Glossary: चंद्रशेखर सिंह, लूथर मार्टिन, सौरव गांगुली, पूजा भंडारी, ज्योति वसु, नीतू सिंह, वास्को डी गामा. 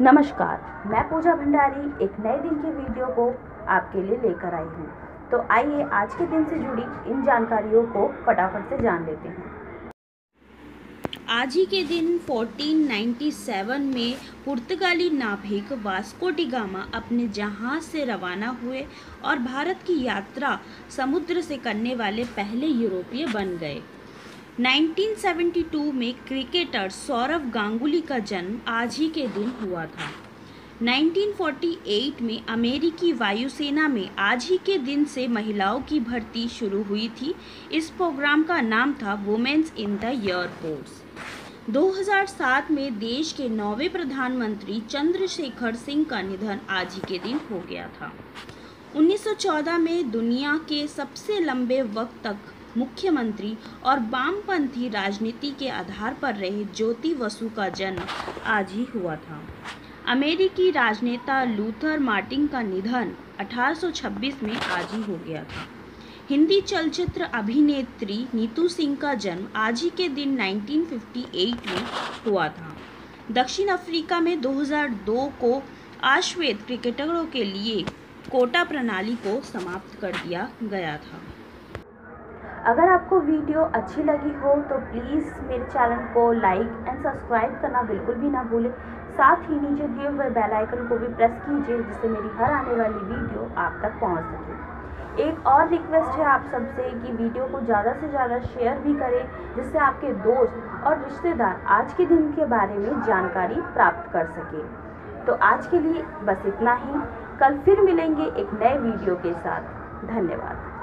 नमस्कार, मैं पूजा भंडारी एक नए दिन की वीडियो को आपके लिए लेकर आई हूँ। तो आइए आज के दिन से जुड़ी इन जानकारियों को फटाफट से जान लेते हैं। आज ही के दिन 1497 में पुर्तगाली नाभिक वास्को डी गामा अपने जहाज से रवाना हुए और भारत की यात्रा समुद्र से करने वाले पहले यूरोपीय बन गए। 1972 में क्रिकेटर सौरव गांगुली का जन्म आज ही के दिन हुआ था। 1948 में अमेरिकी वायुसेना में आज ही के दिन से महिलाओं की भर्ती शुरू हुई थी। इस प्रोग्राम का नाम था वुमेन्स इन द एयरफोर्स। 2007 में देश के 9वें प्रधानमंत्री चंद्रशेखर सिंह का निधन आज ही के दिन हो गया था। 1914 में दुनिया के सबसे लंबे वक्त तक मुख्यमंत्री और वामपंथी राजनीति के आधार पर रहे ज्योति वसु का जन्म आज ही हुआ था। अमेरिकी राजनेता लूथर मार्टिन का निधन 1826 में आज ही हो गया था। हिंदी चलचित्र अभिनेत्री नीतू सिंह का जन्म आज ही के दिन 1958 में हुआ था। दक्षिण अफ्रीका में 2002 को अश्वेत क्रिकेटरों के लिए कोटा प्रणाली को समाप्त कर दिया गया था। अगर आपको वीडियो अच्छी लगी हो तो प्लीज़ मेरे चैनल को लाइक एंड सब्सक्राइब करना बिल्कुल भी ना भूलें। साथ ही नीचे दिए हुए बेल आइकन को भी प्रेस कीजिए, जिससे मेरी हर आने वाली वीडियो आप तक पहुंच सके। एक और रिक्वेस्ट है आप सबसे कि वीडियो को ज़्यादा से ज़्यादा शेयर भी करें, जिससे आपके दोस्त और रिश्तेदार आज के दिन के बारे में जानकारी प्राप्त कर सकें। तो आज के लिए बस इतना ही। कल फिर मिलेंगे एक नए वीडियो के साथ। धन्यवाद।